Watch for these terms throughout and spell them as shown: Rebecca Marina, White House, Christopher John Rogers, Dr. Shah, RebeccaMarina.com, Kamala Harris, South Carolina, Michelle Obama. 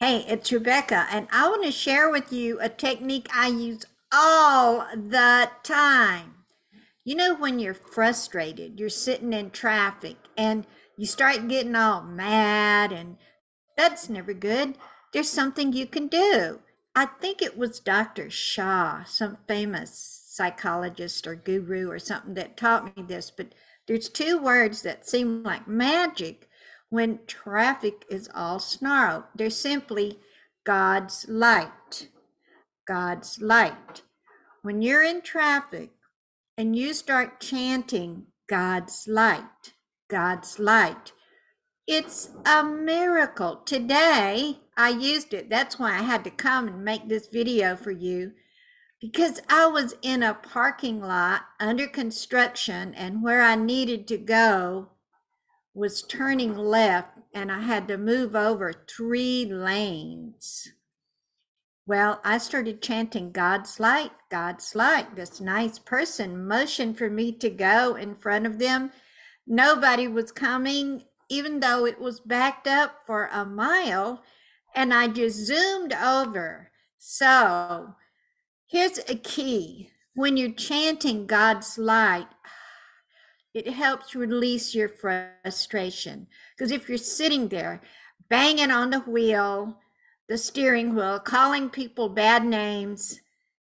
Hey, it's Rebecca, and I want to share with you a technique I use all the time. You know, when you're frustrated, you're sitting in traffic and you start getting all mad, and that's never good. There's something you can do. I think it was Dr. Shah, some famous psychologist or guru or something, that taught me this, but there's two words that seem like magic when traffic is all snarled. They're simply God's light. God's light. When you're in traffic and you start chanting God's light, God's light, it's a miracle. Today, I used it. That's why I had to come and make this video for you, because I was in a parking lot under construction, and where I needed to go was turning left, and I had to move over 3 lanes. Well, I started chanting God's light, God's light. This nice person motioned for me to go in front of them. Nobody was coming, even though it was backed up for a mile, and I just zoomed over. So here's a key. When you're chanting God's light, it helps release your frustration. Because if you're sitting there banging on the wheel, the steering wheel, calling people bad names,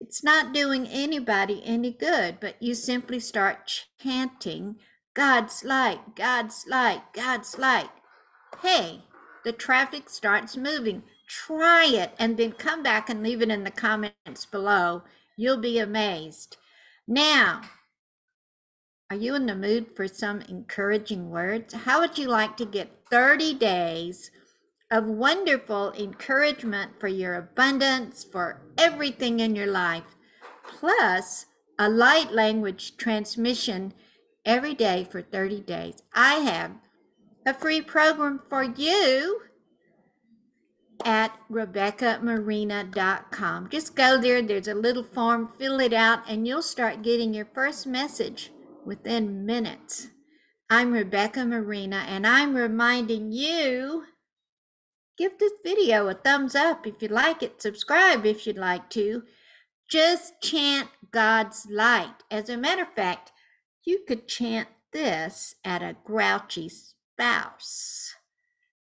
it's not doing anybody any good. But you simply start chanting God's light, God's light, God's light. Hey, the traffic starts moving. Try it, and then come back and leave it in the comments below. You'll be amazed. Now, are you in the mood for some encouraging words? How would you like to get 30 days of wonderful encouragement for your abundance, for everything in your life, plus a light language transmission every day for 30 days? I have a free program for you at RebeccaMarina.com. Just go there. There's a little form. Fill it out, and you'll start getting your first message within minutes. I'm Rebecca Marina, and I'm reminding you, give this video a thumbs up if you like it, subscribe if you'd like to. Just chant God's light. As a matter of fact, you could chant this at a grouchy spouse.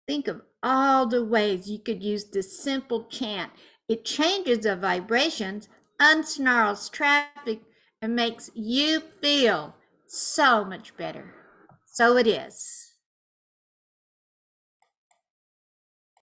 Think of all the ways you could use this simple chant. It changes the vibrations, unsnarls traffic, and makes you feel so much better. So it is.